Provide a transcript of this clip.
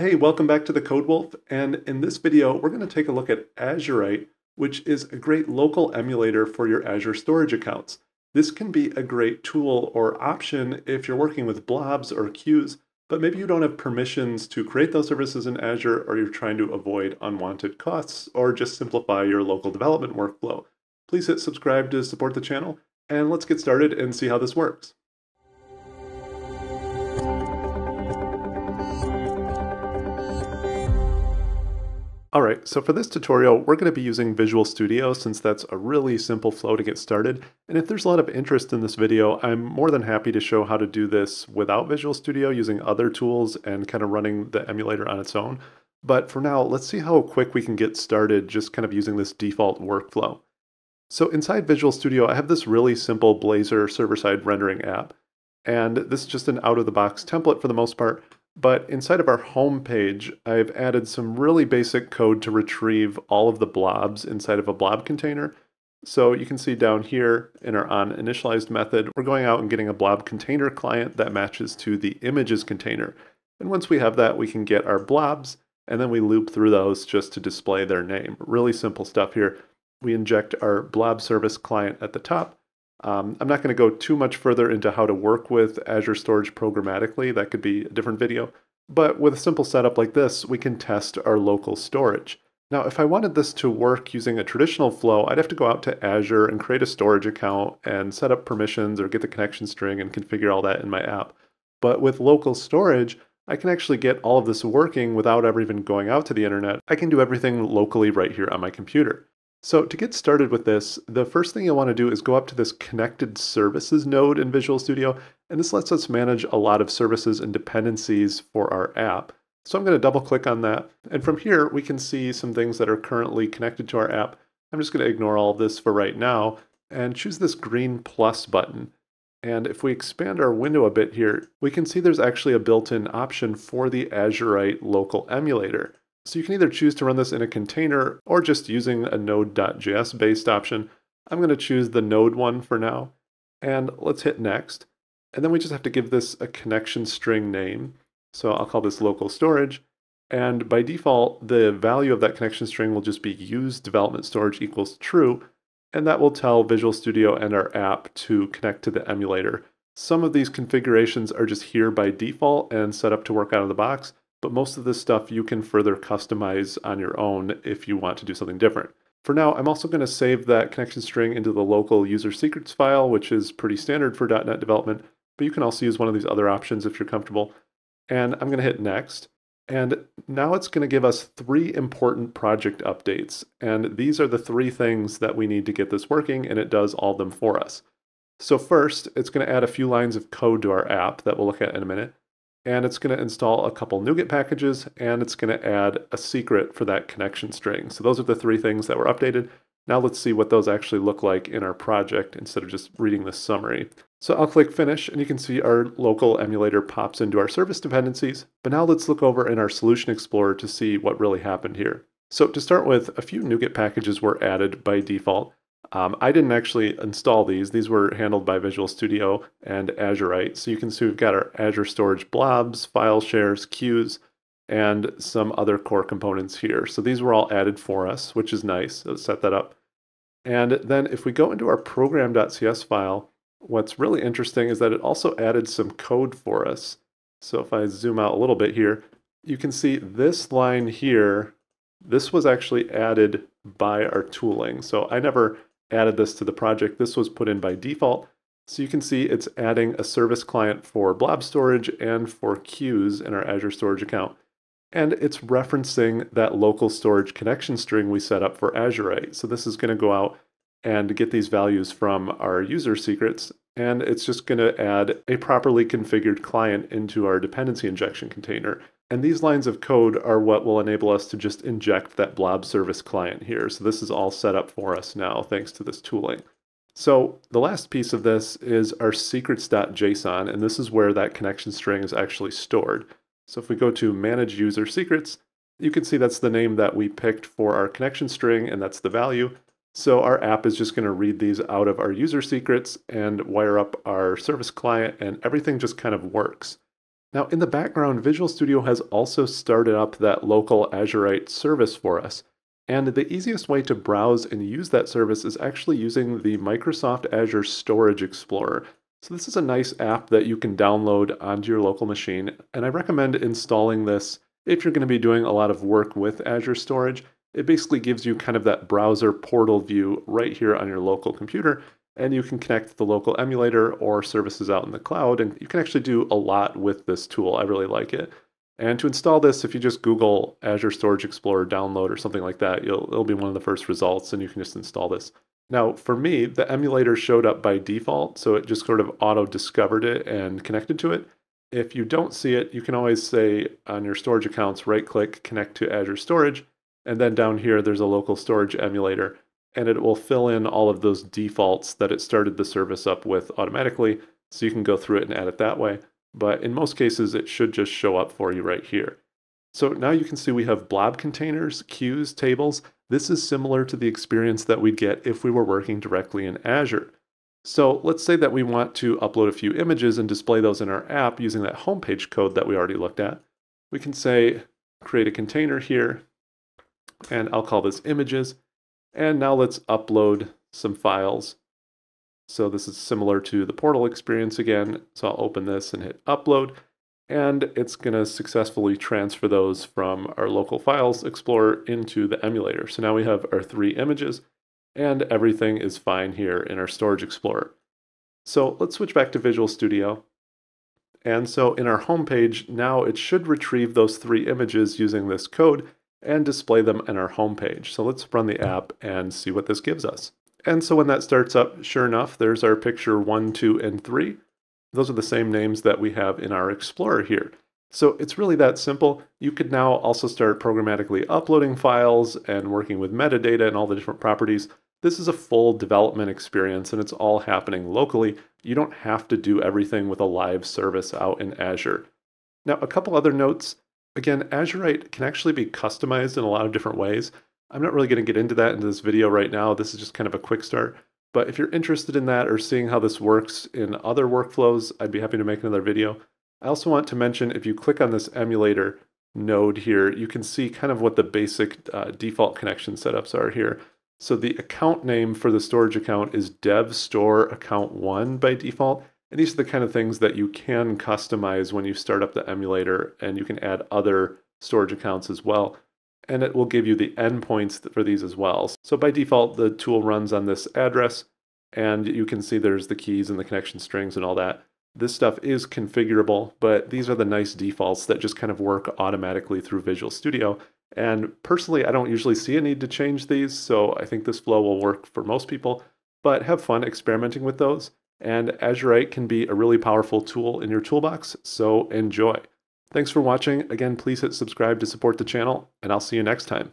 Hey, welcome back to The Code Wolf, and in this video we're going to take a look at Azurite, which is a great local emulator for your Azure storage accounts. This can be a great tool or option if you're working with blobs or queues, but maybe you don't have permissions to create those services in Azure, or you're trying to avoid unwanted costs or just simplify your local development workflow. Please hit subscribe to support the channel, and let's get started and see how this works. All right, so for this tutorial, we're going to be using Visual Studio since that's a really simple flow to get started. And if there's a lot of interest in this video, I'm more than happy to show how to do this without Visual Studio using other tools and kind of running the emulator on its own. But for now, let's see how quick we can get started just kind of using this default workflow. So inside Visual Studio, I have this really simple Blazor server-side rendering app. And this is just an out-of-the-box template for the most part. But inside of our home page, I've added some really basic code to retrieve all of the blobs inside of a blob container. So you can see down here in our onInitialized method, we're going out and getting a blob container client that matches to the images container. And once we have that, we can get our blobs, and then we loop through those just to display their name. Really simple stuff here. We inject our blob service client at the top. I'm not going to go too much further into how to work with Azure Storage programmatically. That could be a different video. But with a simple setup like this, we can test our local storage. Now, if I wanted this to work using a traditional flow, I'd have to go out to Azure and create a storage account and set up permissions or get the connection string and configure all that in my app. But with local storage, I can actually get all of this working without ever even going out to the internet. I can do everything locally right here on my computer. So to get started with this, the first thing you'll want to do is go up to this Connected Services node in Visual Studio, and this lets us manage a lot of services and dependencies for our app. So I'm going to double click on that, and from here we can see some things that are currently connected to our app. I'm just going to ignore all of this for right now, and choose this green plus button. And if we expand our window a bit here, we can see there's actually a built-in option for the Azurite local emulator. So you can either choose to run this in a container or just using a node.js based option. I'm going to choose the node one for now, and let's hit next. And then we just have to give this a connection string name. So I'll call this local storage. And by default, the value of that connection string will just be use development storage equals true. And that will tell Visual Studio and our app to connect to the emulator. Some of these configurations are just here by default and set up to work out of the box. But most of this stuff you can further customize on your own if you want to do something different. For now, I'm also going to save that connection string into the local user secrets file, which is pretty standard for .NET development, but you can also use one of these other options if you're comfortable. And I'm going to hit next. And now it's going to give us three important project updates. And these are the three things that we need to get this working, and it does all of them for us. So first, it's going to add a few lines of code to our app that we'll look at in a minute. And it's going to install a couple NuGet packages, and it's going to add a secret for that connection string. So those are the three things that were updated. Now let's see what those actually look like in our project instead of just reading this summary. So I'll click Finish, and you can see our local emulator pops into our service dependencies. But now let's look over in our Solution Explorer to see what really happened here. So to start with, a few NuGet packages were added by default. I didn't actually install these. These were handled by Visual Studio and Azurite. So you can see we've got our Azure Storage blobs, file shares, queues, and some other core components here. So these were all added for us, which is nice. Let's set that up. And then if we go into our program.cs file, what's really interesting is that it also added some code for us. So if I zoom out a little bit here, you can see this line here, this was actually added by our tooling. So I never added this to the project. This was put in by default. So you can see it's adding a service client for blob storage and for queues in our Azure Storage account. And it's referencing that local storage connection string we set up for Azurite. So this is going to go out and get these values from our user secrets. And it's just going to add a properly configured client into our dependency injection container. And these lines of code are what will enable us to just inject that blob service client here. So this is all set up for us now, thanks to this tooling. So the last piece of this is our secrets.json, and this is where that connection string is actually stored. So if we go to manage user secrets, you can see that's the name that we picked for our connection string, and that's the value. So our app is just going to read these out of our user secrets and wire up our service client, and everything just kind of works. Now in the background, Visual Studio has also started up that local Azurite service for us. And the easiest way to browse and use that service is actually using the Microsoft Azure Storage Explorer. So this is a nice app that you can download onto your local machine, and I recommend installing this if you're going to be doing a lot of work with Azure Storage. It basically gives you kind of that browser portal view right here on your local computer, and you can connect the local emulator or services out in the cloud, and you can actually do a lot with this tool. I really like it. And to install this, if you just Google Azure Storage Explorer download or something like that, it'll be one of the first results, and you can just install this. Now, for me, the emulator showed up by default, so it just sort of auto-discovered it and connected to it. If you don't see it, you can always say on your storage accounts, right-click, connect to Azure Storage, and then down here there's a local storage emulator, and it will fill in all of those defaults that it started the service up with automatically, so you can go through it and add it that way. But in most cases, it should just show up for you right here. So now you can see we have blob containers, queues, tables. This is similar to the experience that we'd get if we were working directly in Azure. So let's say that we want to upload a few images and display those in our app using that homepage code that we already looked at. We can say, create a container here, and I'll call this images. And now let's upload some files. So this is similar to the portal experience again. So I'll open this and hit upload. And it's going to successfully transfer those from our local files explorer into the emulator. So now we have our three images, and everything is fine here in our storage explorer. So let's switch back to Visual Studio. And so in our home page, now it should retrieve those three images using this code and display them in our home page. So let's run the app and see what this gives us. And so when that starts up, sure enough, there's our picture 1, 2, and 3. Those are the same names that we have in our Explorer here. So it's really that simple. You could now also start programmatically uploading files and working with metadata and all the different properties. This is a full development experience, and it's all happening locally. You don't have to do everything with a live service out in Azure. Now, a couple other notes. Again, Azurite can actually be customized in a lot of different ways. I'm not really going to get into that in this video right now. This is just kind of a quick start. But if you're interested in that or seeing how this works in other workflows, I'd be happy to make another video. I also want to mention, if you click on this emulator node here, you can see kind of what the basic default connection setups are here. So the account name for the storage account is DevStoreAccount1 by default. And these are the kind of things that you can customize when you start up the emulator, and you can add other storage accounts as well. And it will give you the endpoints for these as well. So by default, the tool runs on this address, and you can see there's the keys and the connection strings and all that. This stuff is configurable, but these are the nice defaults that just kind of work automatically through Visual Studio. And personally, I don't usually see a need to change these, so I think this flow will work for most people. But have fun experimenting with those. And Azurite can be a really powerful tool in your toolbox, so enjoy. Thanks for watching. Again, please hit subscribe to support the channel, and I'll see you next time.